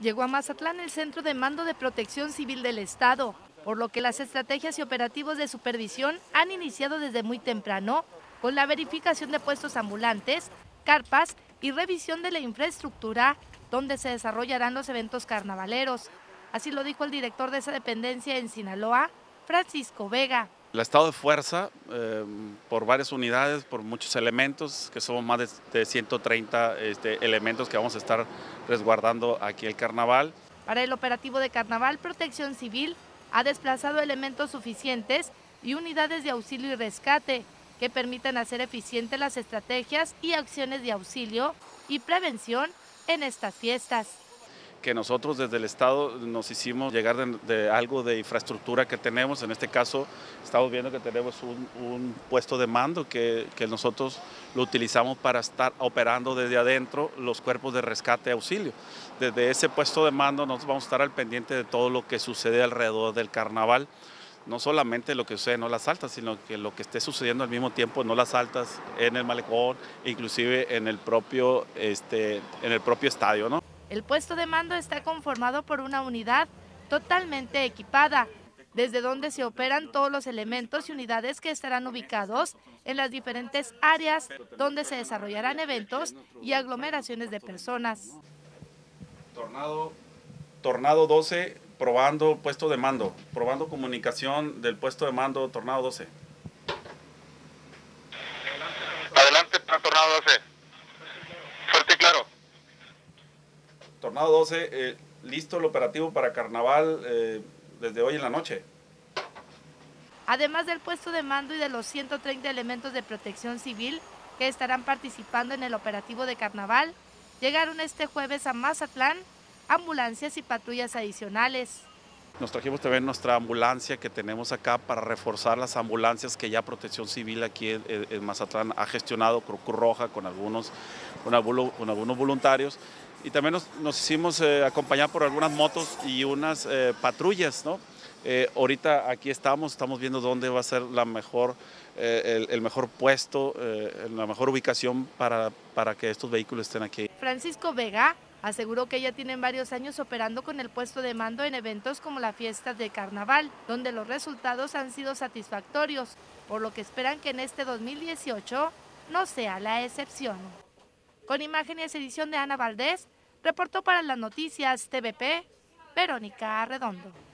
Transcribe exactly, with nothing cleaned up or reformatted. llegó a Mazatlán el Centro de Mando de Protección Civil del Estado, por lo que las estrategias y operativos de supervisión han iniciado desde muy temprano, con la verificación de puestos ambulantes, carpas y revisión de la infraestructura donde se desarrollarán los eventos carnavaleros. Así lo dijo el director de esa dependencia en Sinaloa, Francisco Vega. El estado de fuerza eh, por varias unidades, por muchos elementos, que somos más de, de ciento treinta este, elementos que vamos a estar resguardando aquí el carnaval. Para el operativo de carnaval, Protección Civil ha desplazado elementos suficientes y unidades de auxilio y rescate que permitan hacer eficientes las estrategias y acciones de auxilio y prevención en estas fiestas. Que nosotros desde el Estado nos hicimos llegar de, de algo de infraestructura que tenemos, en este caso estamos viendo que tenemos un, un puesto de mando que, que nosotros lo utilizamos para estar operando desde adentro los cuerpos de rescate y auxilio. Desde ese puesto de mando nosotros vamos a estar al pendiente de todo lo que sucede alrededor del carnaval, no solamente lo que sucede en Olas Altas, sino que lo que esté sucediendo al mismo tiempo en Olas Altas, en el malecón, inclusive en el propio, este, en el propio estadio, ¿no? El puesto de mando está conformado por una unidad totalmente equipada, desde donde se operan todos los elementos y unidades que estarán ubicados en las diferentes áreas donde se desarrollarán eventos y aglomeraciones de personas. Tornado, Tornado doce, probando puesto de mando, probando comunicación del puesto de mando, Tornado doce. Adelante, Tornado doce. Tornado doce, eh, listo el operativo para carnaval eh, desde hoy en la noche. Además del puesto de mando y de los ciento treinta elementos de protección civil que estarán participando en el operativo de carnaval, llegaron este jueves a Mazatlán ambulancias y patrullas adicionales. Nos trajimos también nuestra ambulancia que tenemos acá para reforzar las ambulancias que ya Protección Civil aquí en, en Mazatlán ha gestionado, Cruz Roja, con algunos, con algunos, con algunos voluntarios. Y también nos, nos hicimos eh, acompañar por algunas motos y unas eh, patrullas, ¿no? Eh, ahorita aquí estamos, estamos viendo dónde va a ser la mejor, eh, el, el mejor puesto, eh, la mejor ubicación para, para que estos vehículos estén aquí. Francisco Vega aseguró que ya tienen varios años operando con el puesto de mando en eventos como las fiestas de carnaval, donde los resultados han sido satisfactorios, por lo que esperan que en este dos mil dieciocho no sea la excepción. Con imágenes y edición de Ana Valdés, reportó para las noticias T V P, Verónica Redondo.